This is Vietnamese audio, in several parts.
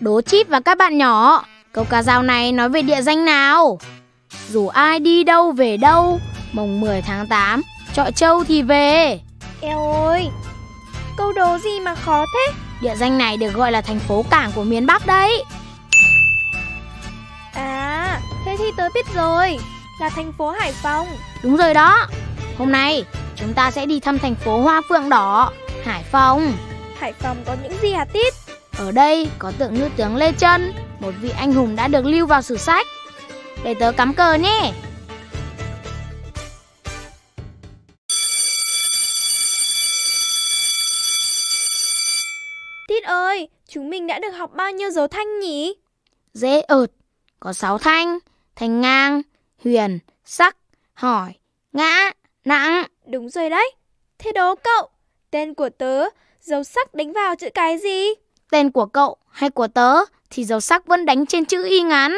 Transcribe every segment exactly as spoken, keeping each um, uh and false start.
Đố Chip và các bạn nhỏ, câu ca dao này nói về địa danh nào? Dù ai đi đâu về đâu, mồng mười tháng tám, Chọi Châu thì về. Eo ơi, câu đố gì mà khó thế? Địa danh này được gọi là thành phố cảng của miền Bắc đấy. À, thế thì tớ biết rồi, là thành phố Hải Phòng. Đúng rồi đó. Hôm nay chúng ta sẽ đi thăm thành phố Hoa Phượng Đỏ, Hải Phòng. Hải Phòng có những gì hả Tít? Ở đây có tượng nữ tướng Lê Chân, một vị anh hùng đã được lưu vào sử sách. Để tớ cắm cờ nhé. Tít ơi, chúng mình đã được học bao nhiêu dấu thanh nhỉ? Dễ ợt, có sáu thanh: thanh ngang, huyền, sắc, hỏi, ngã, nặng. Đúng rồi đấy. Thế đố cậu, tên của tớ, dấu sắc đánh vào chữ cái gì? Tên của cậu hay của tớ thì dấu sắc vẫn đánh trên chữ y ngắn.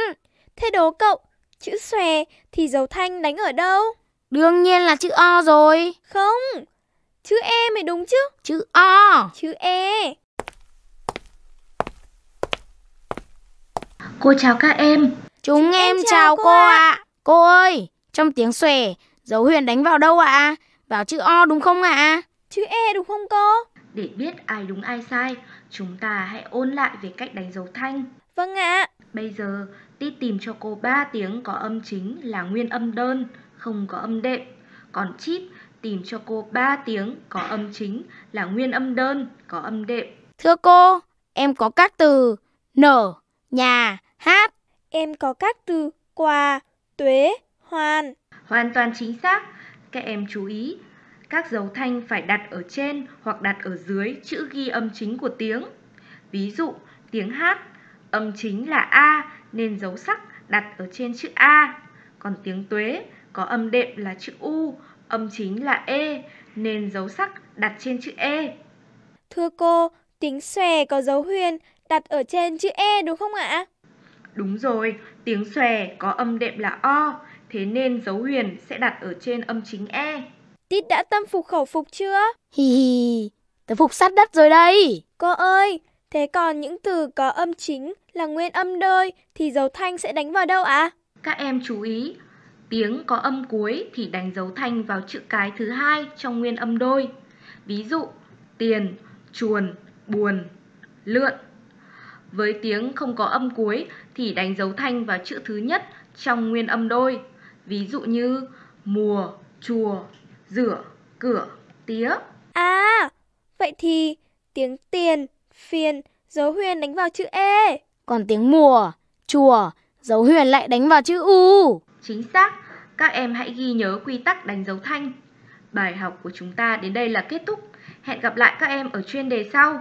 Thế đố cậu, chữ xòe thì dấu thanh đánh ở đâu? Đương nhiên là chữ O rồi. Không, chữ E mới đúng chứ. Chữ O. Chữ E. Cô chào các em. Chúng, Chúng em, em chào, chào cô ạ. À. Cô ơi, trong tiếng xòe, dấu huyền đánh vào đâu ạ? À? Vào chữ O đúng không ạ? À? Chữ E đúng không cô? Để biết ai đúng ai sai, chúng ta hãy ôn lại về cách đánh dấu thanh. Vâng ạ. Bây giờ, Tít tìm cho cô ba tiếng có âm chính là nguyên âm đơn, không có âm đệm. Còn Chip tìm cho cô ba tiếng có âm chính là nguyên âm đơn, có âm đệm. Thưa cô, em có các từ nở, nhà, hát. Em có các từ quà, tuế, hoàn. Hoàn toàn chính xác. Các em chú ý, các dấu thanh phải đặt ở trên hoặc đặt ở dưới chữ ghi âm chính của tiếng. Ví dụ, tiếng hát, âm chính là A nên dấu sắc đặt ở trên chữ A. Còn tiếng tuế có âm đệm là chữ U, âm chính là E nên dấu sắc đặt trên chữ E. Thưa cô, tiếng xòe có dấu huyền đặt ở trên chữ E đúng không ạ? Đúng rồi, tiếng xòe có âm đệm là O, thế nên dấu huyền sẽ đặt ở trên âm chính E. Tít đã tâm phục khẩu phục chưa? Hi hi, tớ phục sát đất rồi đây. Cô ơi, thế còn những từ có âm chính là nguyên âm đôi thì dấu thanh sẽ đánh vào đâu ạ? À? Các em chú ý, tiếng có âm cuối thì đánh dấu thanh vào chữ cái thứ hai trong nguyên âm đôi. Ví dụ, tiền, chuồn, buồn, lượn. Với tiếng không có âm cuối thì đánh dấu thanh vào chữ thứ nhất trong nguyên âm đôi. Ví dụ như mùa, chùa, rửa, cửa, tía. À, vậy thì tiếng tiền, phiền, dấu huyền đánh vào chữ E. Còn tiếng mùa, chùa, dấu huyền lại đánh vào chữ U. Chính xác, các em hãy ghi nhớ quy tắc đánh dấu thanh. Bài học của chúng ta đến đây là kết thúc. Hẹn gặp lại các em ở chuyên đề sau.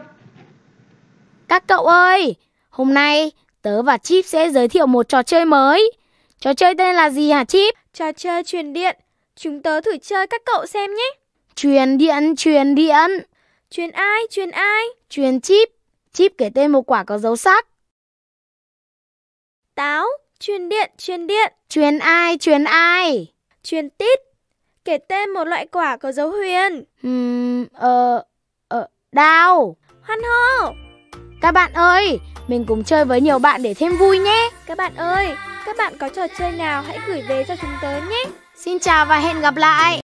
Các cậu ơi, hôm nay tớ và Chip sẽ giới thiệu một trò chơi mới. Trò chơi tên là gì hả Chip? Trò chơi truyền điện. Chúng tớ thử chơi các cậu xem nhé. Truyền điện, truyền điện. Truyền ai, truyền ai? Truyền Chip. Chip kể tên một quả có dấu sắc. Táo, truyền điện, truyền điện. Truyền ai, truyền ai? Truyền Tít. Kể tên một loại quả có dấu huyền. Ừm, ờ, ờ, đào. Hoan hô. Các bạn ơi, mình cùng chơi với nhiều bạn để thêm vui nhé. Các bạn ơi, các bạn có trò chơi nào hãy gửi về cho chúng tớ nhé. Xin chào và hẹn gặp lại.